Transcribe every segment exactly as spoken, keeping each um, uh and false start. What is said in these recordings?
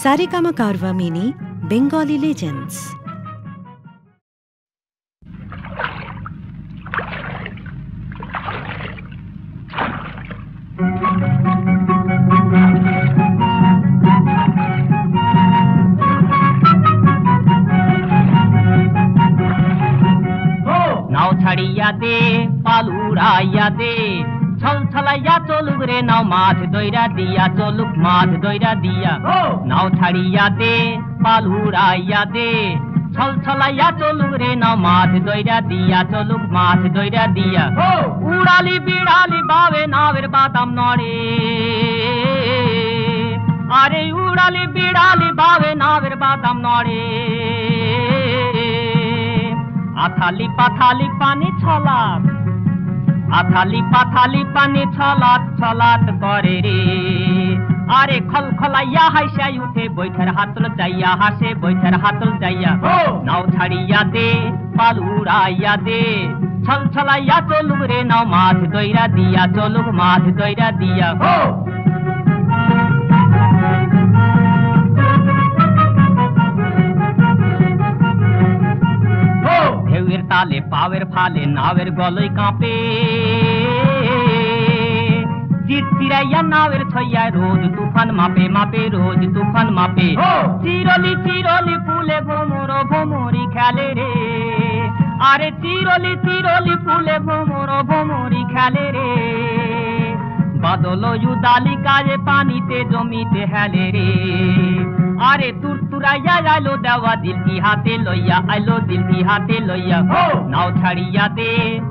Saregama Carvaan mini Bengali legends. नाव छाड़िया दे पालुराया दे छल छलाइया चोलुक रे नाव माथ दोइरा दिया चोलुक माथ दोइरा दिया। नाव छाड़िया दे पालुराइया दे छल छलाइया चोलुक रे नाव माथ दोइरा दिया चोलुक माथ दोइरा दिया। उड़ाली बिड़ाली बावे नावेर बादाम नड़े अरे उड़ाली बिड़ाली बावे नावेर बादाम नड़े। आथाली पाथाली पानी छलाक आथाली पाथाली पानी छलात छलात करे रे अरे खल खलाइया हाइसाई उठे बैठर हातल जाइया हासे बैठर हातल जाइया। नाव छाड़िया दे पाल उड़ाइया दे छल छलाइया चलुक रे नाव माथ दोइरा दिया चलुक माथ दोइरा दिया। ढेउर ताले पावेर फाले नावेर गलई कांपे चिड़चिड़ाइया नावेर छइया रोज तूफान मापे मापे रोज तूफान मापे। चिरली चिरली फूले भोमरो भोमरी खेले रे अरे चिरली चिरली फूले भोमरो भोमरी खेले रे। बादल उदाली काजे पानीते जमीते हेले रे अरे तुरतुराइया आइलो देवा दिल की हाथे लइया आइलो दिल की हाथे लइया। नाव छाड़िया दे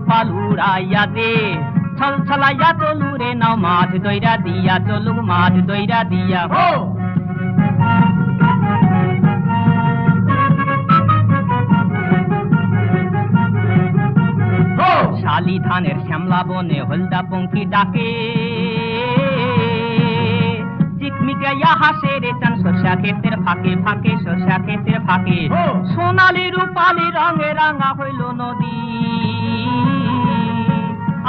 पाल उड़ाइया दे छल छलाइया चलू रे नाव माथ दोइरा दिया चलू माथ दोइरा दिया। शाली धानेर श्यामला बने हलदा पंखी डाके चिकमिकाइया हासे रे चान सर्षा खेतेर फाके फाके सर्षा खेतेर फाके। सोनाली रूपाली रंगे रंगा हइल नदी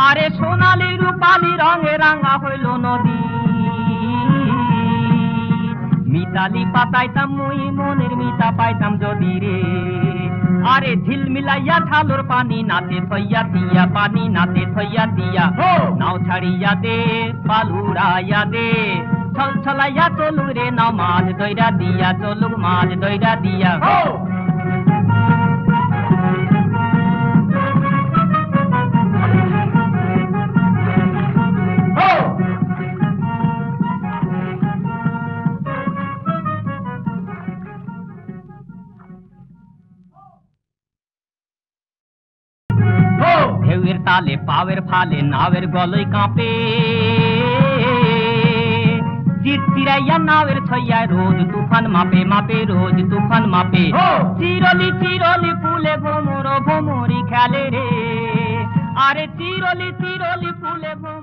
अरे सोनाली रूपाली रंगे रंगा हइल नदी। मिताली पाताइताम मुई मनेर मिता पाइताम जदि रे अरे झिलमिलाइया थालोर पानी नाते थइया दिया पानी नाते थइया दिया। नाव छाड़िया दे पाल उड़ाइया दे छल छलाइया चलू रे नाव माथ दोइरा दिया चलू माथ दोइरा दिया। ढेउर ताले पावेर फाले नावेर गलई कांपे चिड़चिड़ाइया नावेर छइया रोज तूफान मापे मापे रोज तूफान मापे। चिरली चिरली फूले भोमरो भोमरी खेले रे अरे चिरली चिरली फूले